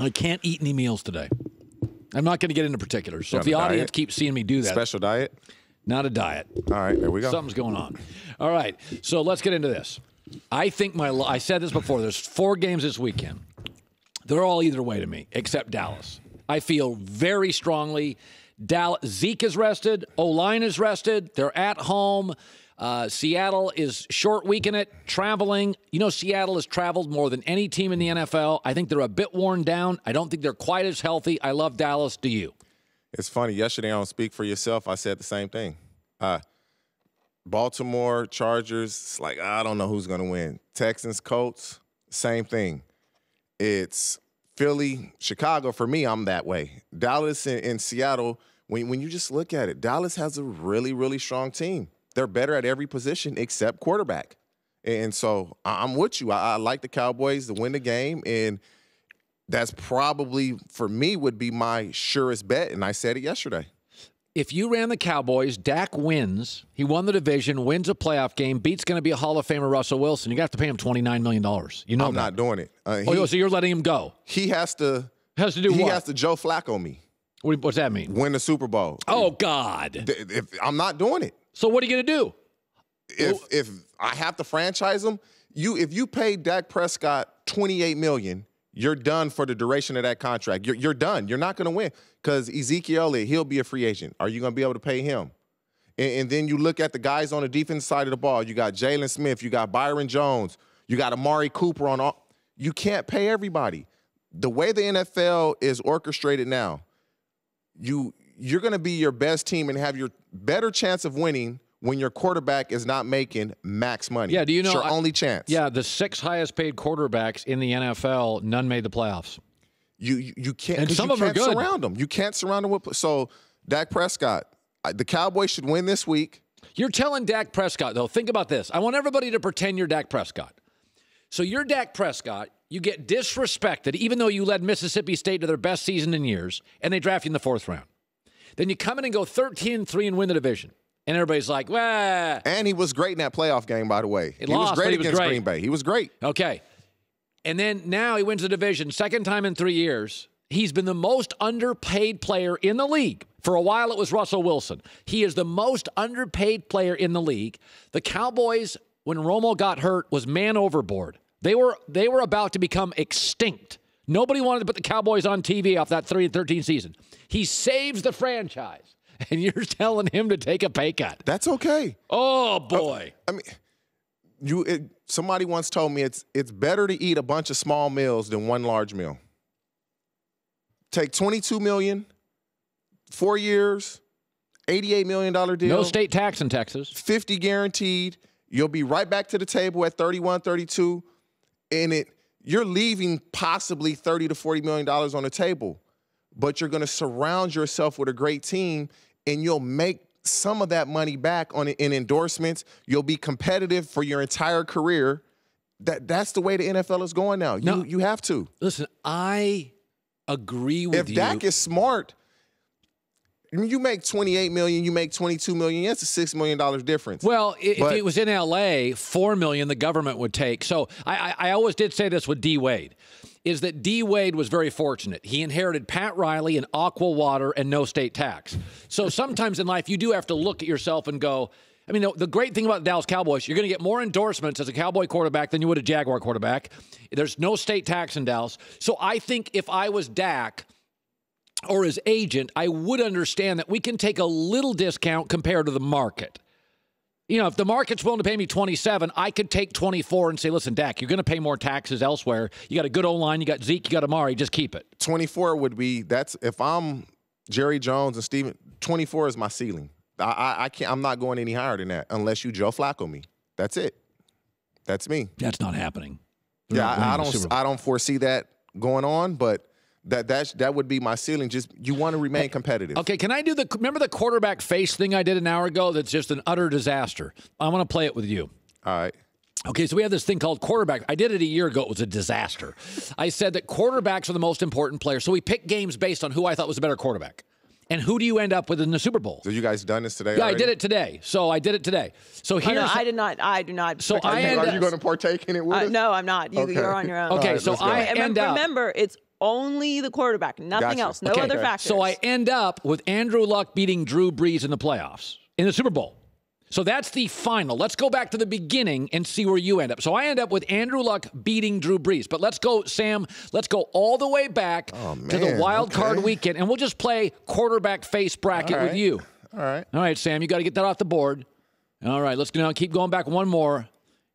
I can't eat any meals today. I'm not going to get into particulars. So if the audience keeps seeing me do that. Special diet? Not a diet. All right, there we go. Something's going on. All right, so let's get into this. I think I said this before. There's 4 games this weekend. They're all either way to me, except Dallas. I feel very strongly. Zeke is rested. O-line is rested. They're at home. Seattle is short week in it, traveling. You know, Seattle has traveled more than any team in the NFL. I think they're a bit worn down. I don't think they're quite as healthy. I love Dallas. Do you? It's funny. Yesterday on Speak for Yourself, I said the same thing. Baltimore, Chargers, it's like, I don't know who's going to win. Texans, Colts, same thing. It's Philly, Chicago. For me, I'm that way. Dallas and Seattle, when you just look at it, Dallas has a really, really strong team. They're better at every position except quarterback. And so I'm with you. I like the Cowboys to win the game. And that's probably, for me, would be my surest bet. And I said it yesterday. If you ran the Cowboys, Dak wins. He won the division, wins a playoff game, beats going to be a Hall of Famer Russell Wilson. You're going to have to pay him $29 million. You know I'm not doing it. So you're letting him go. He has to. Has to do what? He has to Joe Flacco me. What's that mean? Win the Super Bowl. Oh, God. If I'm not doing it. So what are you going to do? If I have to franchise him, if you pay Dak Prescott $28 million, you're done for the duration of that contract. You're done. You're not going to win because Ezekiel, he'll be a free agent. Are you going to be able to pay him? And then you look at the guys on the defense side of the ball. You got Jalen Smith. You got Byron Jones. You got Amari Cooper on all. You can't pay everybody. The way the NFL is orchestrated now, you're going to be your best team and have your better chance of winning when your quarterback is not making max money. Yeah, do you know? It's your only chance. Yeah, the 6 highest paid quarterbacks in the NFL, none made the playoffs. You can't, and some of them are good. Surround them. You can't surround them with. So Dak Prescott, the Cowboys should win this week. You're telling Dak Prescott, though, think about this. I want everybody to pretend you're Dak Prescott. So you're Dak Prescott. You get disrespected, even though you led Mississippi State to their best season in years, and they draft you in the 4th round. Then you come in and go 13-3 and win the division. And everybody's like, "Wah!" And he was great in that playoff game, by the way. He was great against Green Bay. He was great. Okay. And then now he wins the division, 2nd time in 3 years. He's been the most underpaid player in the league. For a while, it was Russell Wilson. He is the most underpaid player in the league. The Cowboys, when Romo got hurt, was man overboard. They were about to become extinct. Nobody wanted to put the Cowboys on TV off that 3-13 season. He saves the franchise, and you're telling him to take a pay cut. That's okay. Oh, boy. I mean, somebody once told me it's better to eat a bunch of small meals than one large meal. Take $22 million, 4 years, $88 million deal. No state tax in Texas. 50 guaranteed. You'll be right back to the table at 31, 32, and you're leaving possibly $30 to $40 million on the table, but you're going to surround yourself with a great team, and you'll make some of that money back in endorsements. You'll be competitive for your entire career. That's the way the NFL is going now. You have to. Listen, I agree with you. If Dak is smart, you make $28 million, you make $22 million. That's a $6 million difference. Well, if it was in L.A., $4 million the government would take. So I always did say this with D. Wade, is that D. Wade was very fortunate. He inherited Pat Riley and aqua water and no state tax. So sometimes in life you do have to look at yourself and go, I mean, the great thing about the Dallas Cowboys, you're going to get more endorsements as a Cowboy quarterback than you would a Jaguar quarterback. There's no state tax in Dallas. So I think if I was Dak or his agent, I would understand that we can take a little discount compared to the market. You know, if the market's willing to pay me $27, I could take $24 and say, listen, Dak, you're going to pay more taxes elsewhere. You got a good O-line. You got Zeke. You got Amari. Just keep it. 24 would be, that's, if I'm Jerry Jones and Steven, 24 is my ceiling. I can't, I'm not going any higher than that unless you Joe Flacco me. That's it. That's me. That's not happening. They're I don't foresee that going on, but that would be my ceiling. Just you want to remain competitive. Okay, can I do the remember the quarterback face thing I did an hour ago? That's just an utter disaster. I want to play it with you. All right. Okay, so we have this thing called quarterback. I did it a year ago. It was a disaster. I said that quarterbacks are the most important players. So we picked games based on who I thought was a better quarterback. And who do you end up with in the Super Bowl? So you guys done this today? Yeah, already? I did it today. So I did it today. So here, oh, no, I did not. I do not. So I end up, are you going to partake in it with us? No, I'm not. You're on your own. Okay, so I end up. Remember, it's Only the quarterback, nothing else, no other factors. So I end up with Andrew Luck beating Drew Brees in the playoffs, in the Super Bowl. So that's the final. Let's go back to the beginning and see where you end up. So I end up with Andrew Luck beating Drew Brees. But let's go, Sam, let's go all the way back to the wild card weekend, and we'll just play quarterback face bracket with you. All right, Sam, you got to get that off the board. All right, let's now keep going back one more.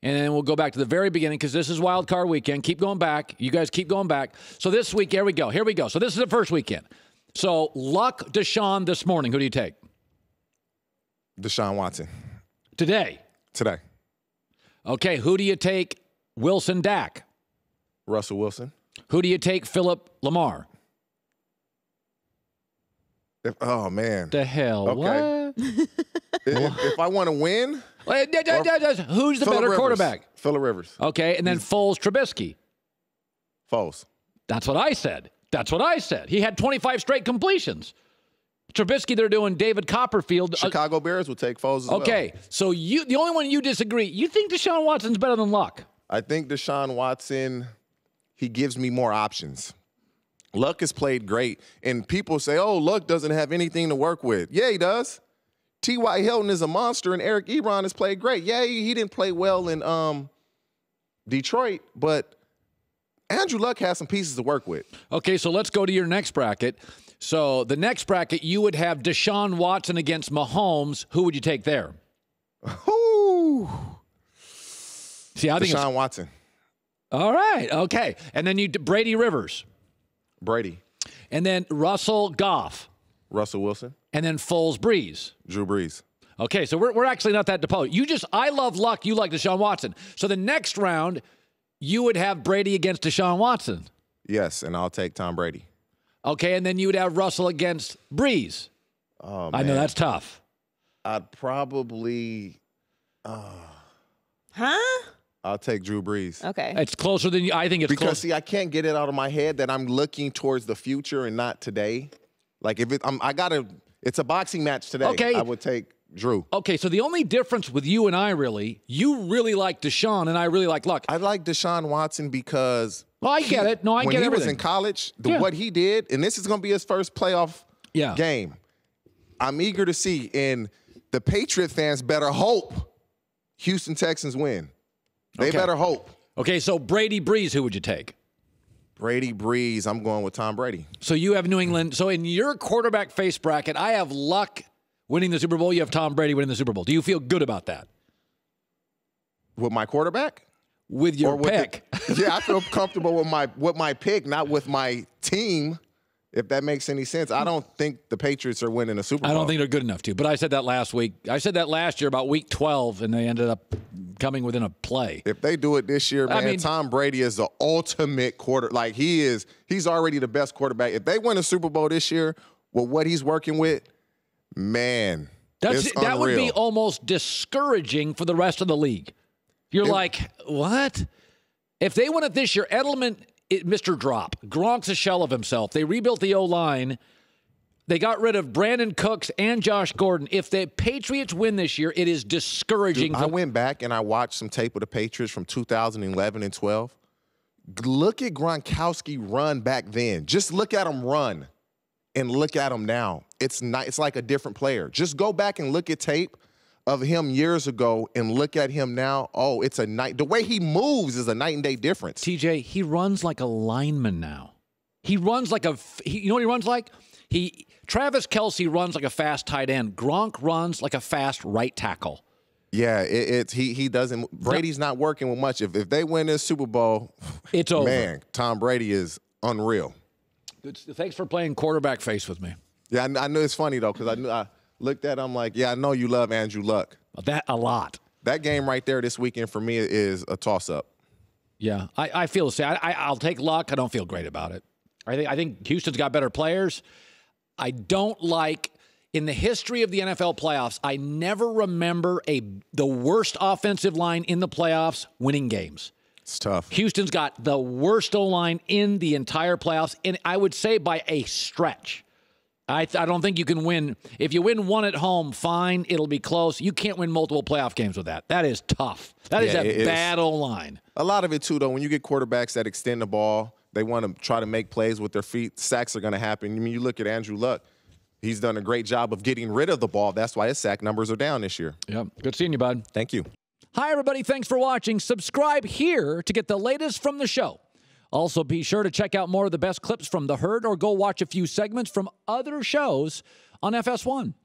And then we'll go back to the very beginning because this is wild card weekend. Keep going back. You guys keep going back. So this week, here we go. Here we go. So this is the first weekend. So Luck, Deshaun this morning. Who do you take? Deshaun Watson. Today? Today. Okay. Who do you take? Wilson, Dak? Russell Wilson. Who do you take? Philip, Lamar? Oh, man. The hell? Okay. What? If I want to win? Who's the better quarterback? Philip Rivers. Okay, and then Foles, Trubisky. Foles. That's what I said. That's what I said. He had 25 straight completions. Trubisky, they're doing David Copperfield. Chicago Bears will take Foles as well. Okay, so you, the only one you disagree, you think Deshaun Watson's better than Luck? I think Deshaun Watson, he gives me more options. Luck has played great, and people say, oh, Luck doesn't have anything to work with. Yeah, he does. T.Y. Hilton is a monster, and Eric Ebron has played great. Yeah, he didn't play well in Detroit, but Andrew Luck has some pieces to work with. Okay, so let's go to your next bracket. So the next bracket, you would have Deshaun Watson against Mahomes. Who would you take there? Ooh. See, I think Deshaun Watson. All right, okay. And then you Brady Rivers. Brady. And then Russell Goff. Russell Wilson. And then Foles, Brees. Drew Brees. Okay, so we're actually not that deposed. You just, I love Luck, you like Deshaun Watson. So the next round, you would have Brady against Deshaun Watson. Yes, and I'll take Tom Brady. Okay, and then you would have Russell against Brees. Oh, man. I know, that's tough. I'd probably, I'll take Drew Brees. Okay. It's closer than you, I think it's closer. Because, see, I can't get it out of my head that I'm looking towards the future and not today. Like, if it, I got to... It's a boxing match today. Okay. I would take Drew. Okay, so the only difference with you and I really, you really like Deshaun and I really like Luck. I like Deshaun Watson because... Well, I get it. No, I get everything. When he was in college, what he did, and this is going to be his first playoff game. I'm eager to see, and the Patriot fans better hope Houston Texans win. They better hope. Okay, so Brady, Brees, who would you take? Brady, Brees. I'm going with Tom Brady. So you have New England. So in your quarterback face bracket, I have Luck winning the Super Bowl. You have Tom Brady winning the Super Bowl. Do you feel good about that? With my quarterback? With your pick. Yeah, I feel comfortable with my pick, not with my team, if that makes any sense. I don't think the Patriots are winning a Super Bowl. I don't think they're good enough to. But I said that last week. I said that last year about week 12, and they ended up coming within a play. If they do it this year, man, I mean, Tom Brady is the ultimate like, he's already the best quarterback. If they win a Super Bowl this year with what he's working with, man, that would be almost discouraging for the rest of the league. You're like, what? If they win it this year, Edelman, Mr. Drop, Gronk's a shell of himself. They rebuilt the O-line. They got rid of Brandon Cooks and Josh Gordon. If the Patriots win this year, it is discouraging. Dude, I went back and I watched some tape of the Patriots from 2011 and 12. Look at Gronkowski run back then. Just look at him run and look at him now. It's not, it's like a different player. Just go back and look at tape of him years ago and look at him now. Oh, it's a night. The way he moves is a night and day difference. TJ, he runs like a lineman now. He runs like a, you know what he runs like? Travis Kelce runs like a fast tight end. Gronk runs like a fast right tackle. Yeah, he doesn't. Brady's not working with much. If they win this Super Bowl, it's over. Man, Tom Brady is unreal. Good. Thanks for playing quarterback face with me. Yeah, I know it's funny though because I looked at him, I'm like, yeah, I know you love Andrew Luck. That a lot. That game right there this weekend for me is a toss up. Yeah, I feel the same. I'll take Luck. I don't feel great about it. I think Houston's got better players. I don't like, in the history of the NFL playoffs, I never remember the worst offensive line in the playoffs winning games. It's tough. Houston's got the worst O-line in the entire playoffs, and I would say by a stretch. I don't think you can win. If you win one at home, fine, it'll be close. You can't win multiple playoff games with that. That is tough. That is a bad O-line. A lot of it, too, though, when you get quarterbacks that extend the ball, They want to try to make plays with their feet. Sacks are going to happen. I mean, you look at Andrew Luck. He's done a great job of getting rid of the ball. That's why his sack numbers are down this year. Yep. Good seeing you, bud. Thank you. Hi, everybody. Thanks for watching. Subscribe here to get the latest from the show. Also, be sure to check out more of the best clips from The Herd or go watch a few segments from other shows on FS1.